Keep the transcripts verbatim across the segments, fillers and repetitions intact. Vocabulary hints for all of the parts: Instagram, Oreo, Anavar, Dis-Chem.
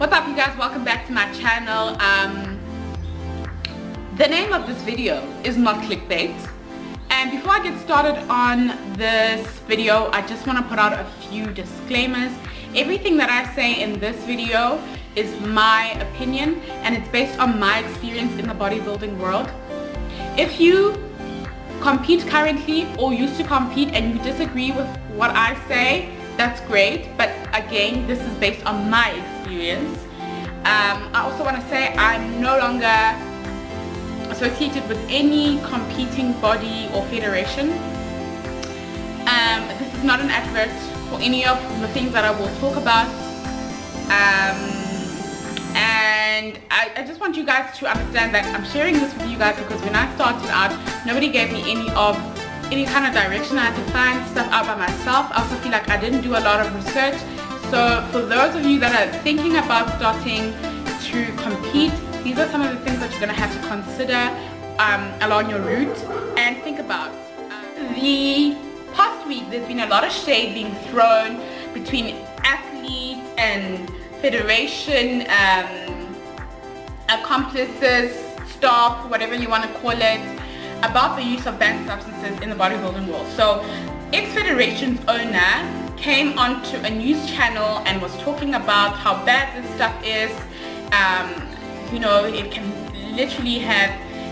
What's up, you guys? Welcome back to my channel. Um, the name of this video is not clickbait. And before I get started on this video, I just want to put out a few disclaimers. Everything that I say in this video is my opinion, and it's based on my experience in the bodybuilding world. If you compete currently or used to compete and you disagree with what I say, that's great, but again, this is based on my experience. Um, I also want to say I'm no longer associated with any competing body or federation. Um, this is not an advert for any of the things that I will talk about. Um, and I, I just want you guys to understand that I'm sharing this with you guys because when I started out, nobody gave me any of any kind of direction. I had to find stuff out by myself. I also feel like I didn't do a lot of research. So for those of you that are thinking about starting to compete, these are some of the things that you're going to have to consider um, along your route and think about. Um, the past week there's been a lot of shade being thrown between athletes and federation um, accomplices, staff, whatever you want to call it, about the use of banned substances in the bodybuilding world. So ex-federation's owner came onto a news channel and was talking about how bad this stuff is. Um, you know, it can literally have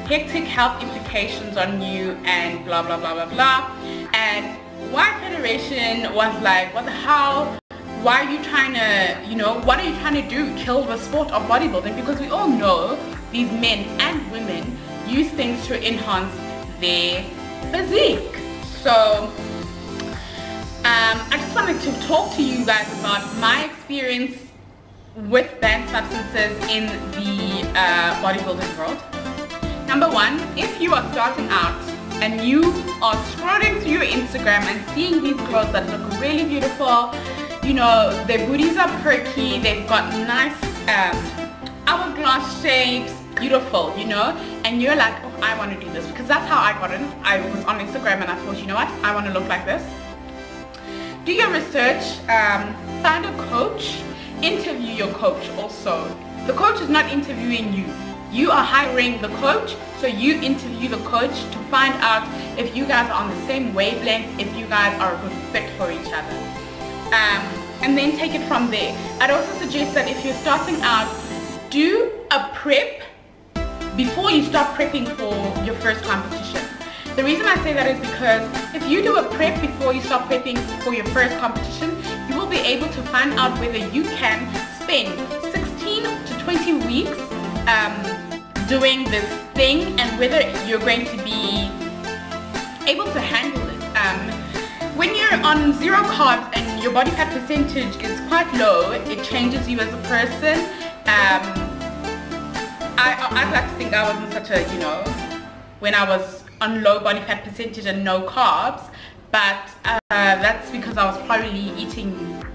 hectic health implications on you and blah, blah, blah, blah, blah. And White Federation was like, what the hell? Why are you trying to, you know, what are you trying to do? Kill the sport of bodybuilding? Because we all know these men and women use things to enhance their physique. So um, I just wanted to talk to you guys about my experience with banned substances in the uh, bodybuilding world. Number one, if you are starting out and you are scrolling through your Instagram and seeing these girls that look really beautiful, you know, their booties are perky, they've got nice um, hourglass shapes, beautiful, you know, and you're like, oh, I want to do this, because that's how I got in. I was on Instagram and I thought, you know what, I want to look like this. Do your research, um, find a coach, interview your coach also. The coach is not interviewing you. You are hiring the coach, so you interview the coach to find out if you guys are on the same wavelength, if you guys are a good fit for each other. Um, and then take it from there. I'd also suggest that if you're starting out, do a prep before you start prepping for your first competition. The reason I say that is because if you do a prep before you start prepping for your first competition, you will be able to find out whether you can spend sixteen to twenty weeks um, doing this thing and whether you're going to be able to handle it. Um, when you're on zero carbs and your body fat percentage is quite low, it changes you as a person. Um, I, I'd like to think I wasn't such a, you know, when I was on low body fat percentage and no carbs, but uh, that's because I was probably eating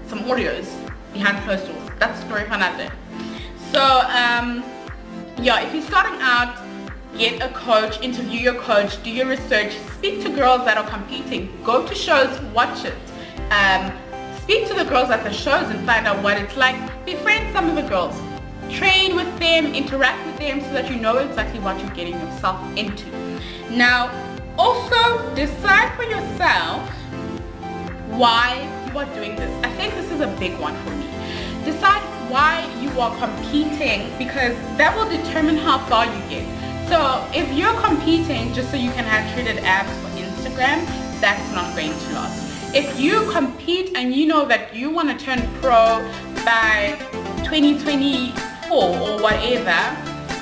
some Oreos behind closed doors. That's a story for another. So, um, yeah, if you're starting out, get a coach, interview your coach, do your research, speak to girls that are competing, go to shows, watch it. Um, speak to the girls at the shows and find out what it's like. Befriend some of the girls. Train with them, interact with them so that you know exactly what you're getting yourself into. Now, also decide for yourself why you are doing this. I think this is a big one for me. Decide why you are competing, because that will determine how far you get. So if you're competing just so you can have shredded abs for Instagram, that's not going to last. If you compete and you know that you want to turn pro by twenty twenty-four or whatever,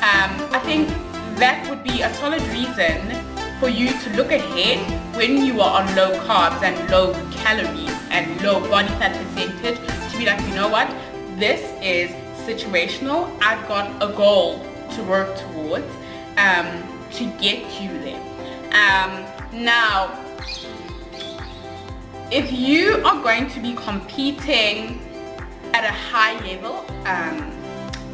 um, I think that would be a solid reason for you to look ahead when you are on low carbs and low calories and low body fat percentage to be like, you know what, this is situational. I've got a goal to work towards um, to get you there. Um, now, if you are going to be competing at a high level, um,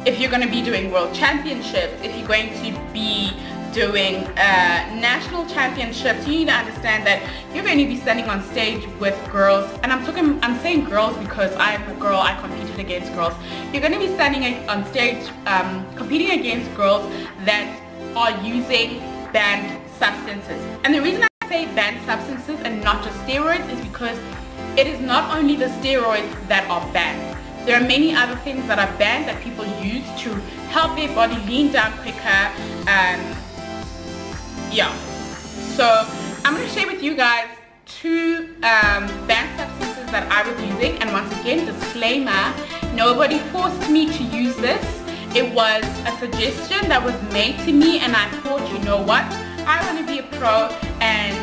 if you're going to be doing world championships, if you're going to be doing uh, national championships, you need to understand that you're going to be standing on stage with girls, and I'm talking, I'm saying girls because I'm a girl, I competed against girls. You're going to be standing on stage um, competing against girls that are using banned substances. And the reason I say banned substances and not just steroids is because it is not only the steroids that are banned. There are many other things that are banned that people use to help their body lean down quicker. Um, yeah. So I'm going to share with you guys two um, banned substances that I was using. And once again, disclaimer, nobody forced me to use this. It was a suggestion that was made to me, and I thought, you know what, I want to be a pro and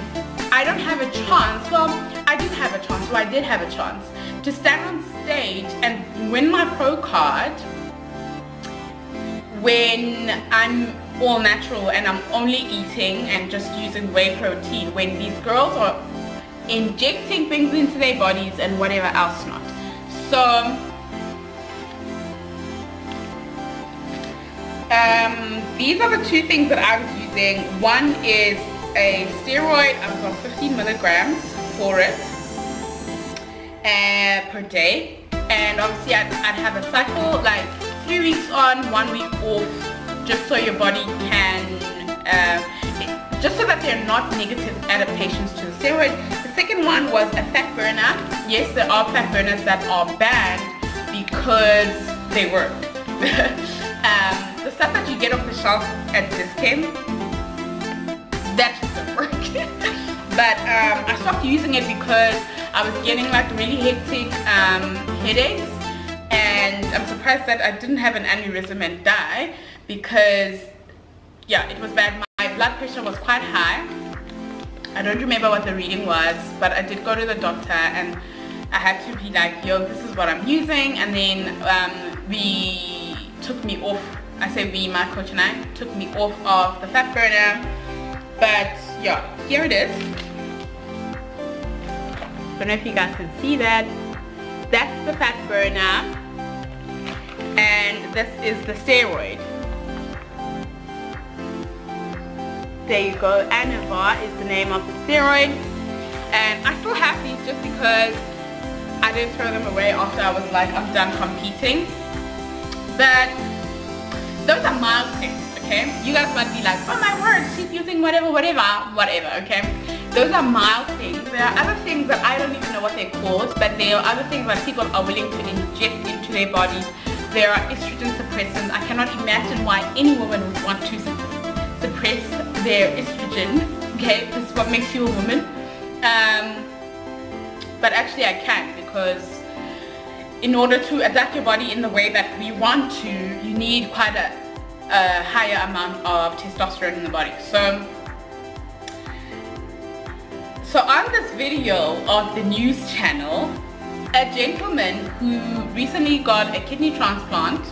I don't have a chance. Well, I did have a chance, so I did have a chance to stand on stage and win my pro card when I'm all natural and I'm only eating and just using whey protein, when these girls are injecting things into their bodies and whatever else not. So um, these are the two things that I was using. One is a steroid. I was on fifteen milligrams for it uh, per day, and obviously I'd, I'd have a cycle, like three weeks on, one week off, just so your body can, uh, just so that they're not negative adaptations to the steroid. The second one was a fat burner. Yes, there are fat burners that are banned because they work. um, the stuff that you get off the shelf at Dis-Chem, that doesn't work. But um, I stopped using it because I was getting like really hectic um, headaches, and I'm surprised that I didn't have an aneurysm and die, because yeah, it was bad. My blood pressure was quite high. I don't remember what the reading was, but I did go to the doctor and I had to be like, yo, this is what I'm using. And then um, we took me off, I say we, my coach and I, took me off of the fat burner. But yeah, here it is. I don't know if you guys can see that. That's the fat burner, and this is the steroid. There you go. Anavar is the name of the steroid, and I still have these just because I didn't throw them away after I was like, I'm done competing. But those are mild things, okay? You guys might be like, oh my word, she's using whatever, whatever, whatever, okay? Those are mild things. There are other things that I don't even know what they're called, but there are other things that people are willing to inject into their bodies. There are estrogen suppressants. I cannot imagine why any woman would want to suppress their estrogen, okay? This is what makes you a woman. Um, but actually I can, because in order to adapt your body in the way that we want to, you need quite a, a higher amount of testosterone in the body. So, so on this video of the news channel, a gentleman who recently got a kidney transplant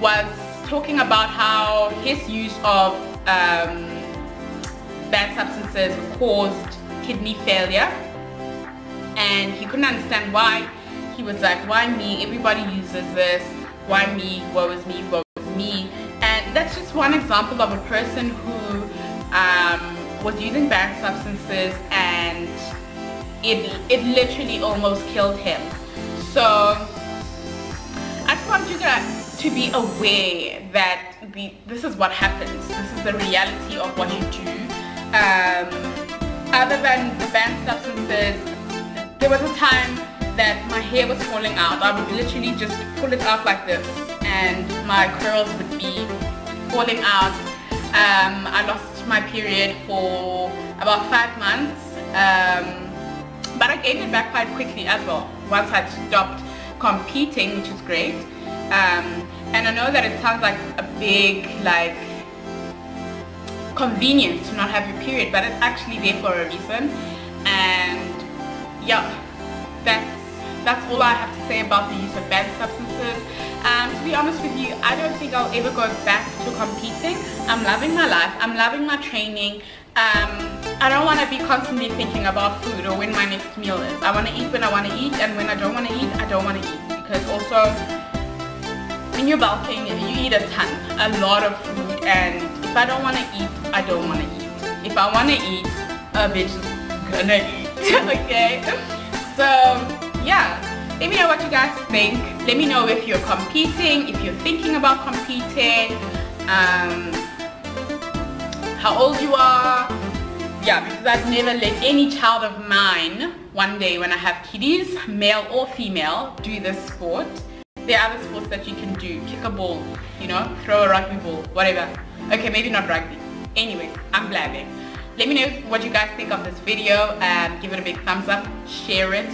was talking about how his use of um, bad substances caused kidney failure, and he couldn't understand why. He was like, why me? Everybody uses this. Why me? Woe is me? Woe is me? And that's just one example of a person who um, was using bad substances, and it, it literally almost killed him. So I just want you guys to be aware that the, this is what happens. This is the reality of what you do. Um, other than the banned substances, there was a time that my hair was falling out. I would literally just pull it out like this and my curls would be falling out. Um, I lost my period for about five months. Um, but I gained it back quite quickly as well once I stopped competing, which is great. Um, and I know that it sounds like a big like convenience to not have your period, but it's actually there for a reason. And yeah, that's that's all I have to say about the use of banned substances. Um, to be honest with you, I don't think I'll ever go back to competing. I'm loving my life. I'm loving my training. Um, I don't want to be constantly thinking about food or when my next meal is. I want to eat when I want to eat, and when I don't want to eat, I don't want to eat, because also, when you're bulking, you eat a ton, a lot of food, and if I don't want to eat, I don't want to eat. If I want to eat, a bitch is gonna eat, okay? So, yeah, Let me know what you guys think. Let me know if you're competing, if you're thinking about competing, um, how old you are. Yeah, because I've never let any child of mine one day when I have kiddies, male or female, do this sport. There are other sports that you can do. Kick a ball, you know, throw a rugby ball, whatever. Okay, maybe not rugby. Anyway, I'm blabbing. Let me know what you guys think of this video. Um, give it a big thumbs up, share it.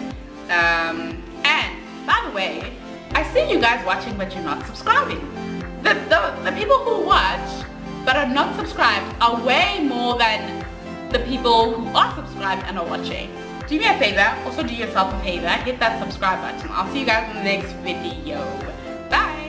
Um, and by the way, I see you guys watching but you're not subscribing. The, the, the people who watch but are not subscribed are way more than the people who are subscribed and are watching. Do me a favor, also do yourself a favor, hit that subscribe button. I'll see you guys in the next video. Bye!